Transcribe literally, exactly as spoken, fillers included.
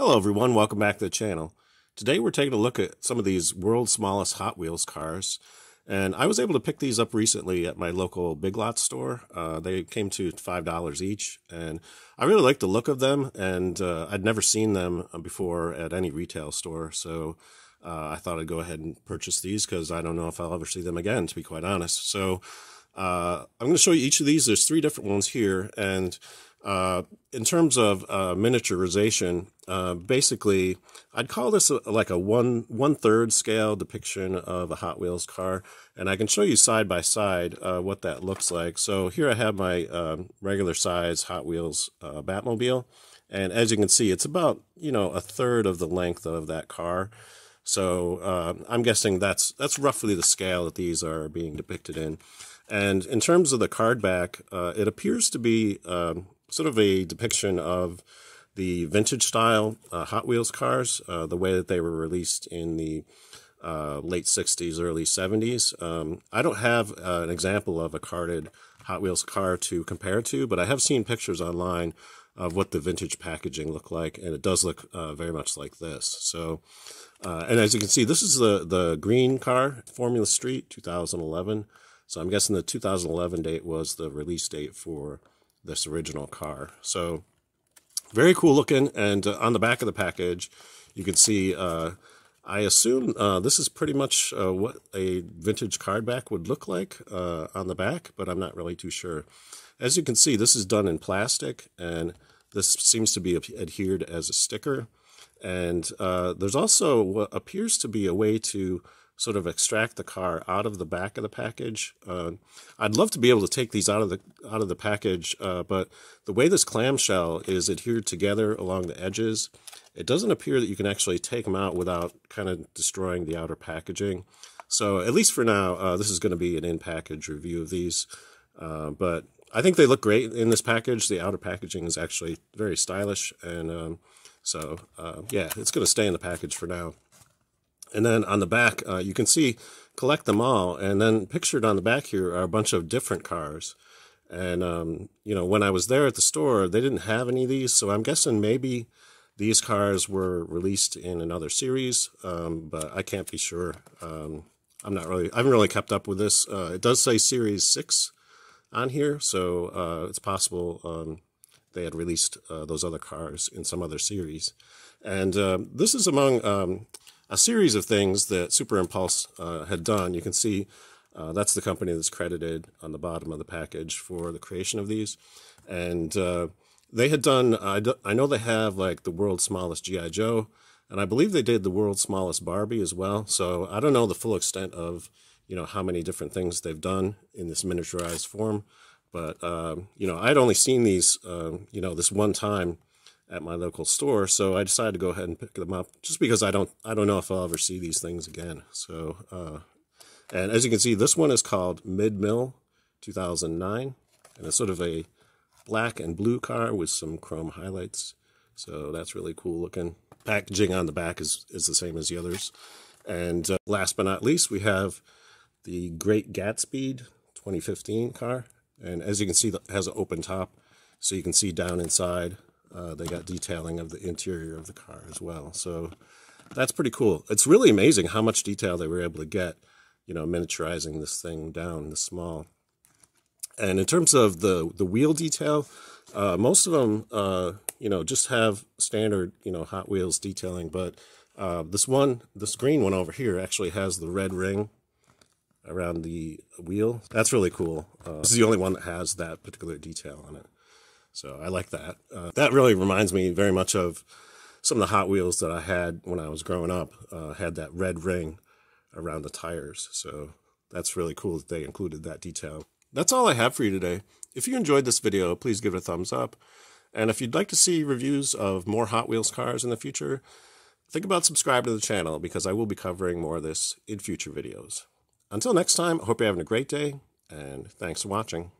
Hello everyone, welcome back to the channel. Today we're taking a look at some of these world's smallest Hot Wheels cars, and I was able to pick these up recently at my local Big Lots store. Uh, they came to five dollars each, and I really like the look of them, and uh, I'd never seen them before at any retail store, so uh, I thought I'd go ahead and purchase these because I don't know if I'll ever see them again, to be quite honest. So uh, I'm going to show you each of these. There's three different ones here, and Uh, in terms of uh, miniaturization, uh, basically, I'd call this a, like a one one-third scale depiction of a Hot Wheels car, and I can show you side by side uh, what that looks like. So here I have my um, regular size Hot Wheels uh, Batmobile, and as you can see, it's about you know a third of the length of that car. So uh, I'm guessing that's that's roughly the scale that these are being depicted in. And in terms of the card back, uh, it appears to be Um, sort of a depiction of the vintage style uh, Hot Wheels cars, uh, the way that they were released in the uh, late sixties, early seventies. Um, I don't have uh, an example of a carded Hot Wheels car to compare to, but I have seen pictures online of what the vintage packaging looked like, and it does look uh, very much like this. So, uh, and as you can see, this is the, the green car, Formula Street, two thousand eleven. So I'm guessing the two thousand eleven date was the release date for this original car. So very cool looking, and uh, on the back of the package you can see uh, I assume uh, this is pretty much uh, what a vintage card back would look like uh, on the back, but I'm not really too sure. As you can see, this is done in plastic, and this seems to be adhered as a sticker, and uh, there's also what appears to be a way to sort of extract the car out of the back of the package. Uh, I'd love to be able to take these out of the out of the package, uh, but the way this clamshell is adhered together along the edges, it doesn't appear that you can actually take them out without kind of destroying the outer packaging. So at least for now, uh, this is going to be an in-package review of these, uh, but I think they look great in this package. The outer packaging is actually very stylish, and um, so uh, yeah, it's going to stay in the package for now. And then on the back, uh, you can see, collect them all, and then pictured on the back here are a bunch of different cars. And, um, you know, when I was there at the store, they didn't have any of these, so I'm guessing maybe these cars were released in another series, um, but I can't be sure. Um, I'm not really, I haven't really kept up with this. Uh, it does say Series six on here, so uh, it's possible um, they had released uh, those other cars in some other series. And uh, this is among Um, a series of things that Super Impulse uh, had done. You can see uh, that's the company that's credited on the bottom of the package for the creation of these. And uh, they had done, I, do, I know they have like the world's smallest G I Joe, and I believe they did the world's smallest Barbie as well. So I don't know the full extent of, you know, how many different things they've done in this miniaturized form. But, um, you know, I'd only seen these, uh, you know, this one time at my local store, so I decided to go ahead and pick them up just because I don't I don't know if I'll ever see these things again. So, uh, and as you can see, this one is called Mid-Mill two thousand nine, and it's sort of a black and blue car with some chrome highlights. So that's really cool looking. Packaging on the back is is the same as the others. And uh, last but not least, we have the Great Gatspeed twenty fifteen car, and as you can see, it has an open top, so you can see down inside. Uh, they got detailing of the interior of the car as well. So that's pretty cool. It's really amazing how much detail they were able to get, you know, miniaturizing this thing down this small. And in terms of the, the wheel detail, uh, most of them, uh, you know, just have standard, you know, Hot Wheels detailing. But uh, this one, this green one over here actually has the red ring around the wheel. That's really cool. Uh, this is the only one that has that particular detail on it. So I like that. Uh, that really reminds me very much of some of the Hot Wheels that I had when I was growing up, uh, had that red ring around the tires. So that's really cool that they included that detail. That's all I have for you today. If you enjoyed this video, please give it a thumbs up. And if you'd like to see reviews of more Hot Wheels cars in the future, think about subscribing to the channel, because I will be covering more of this in future videos. Until next time, I hope you're having a great day, and thanks for watching.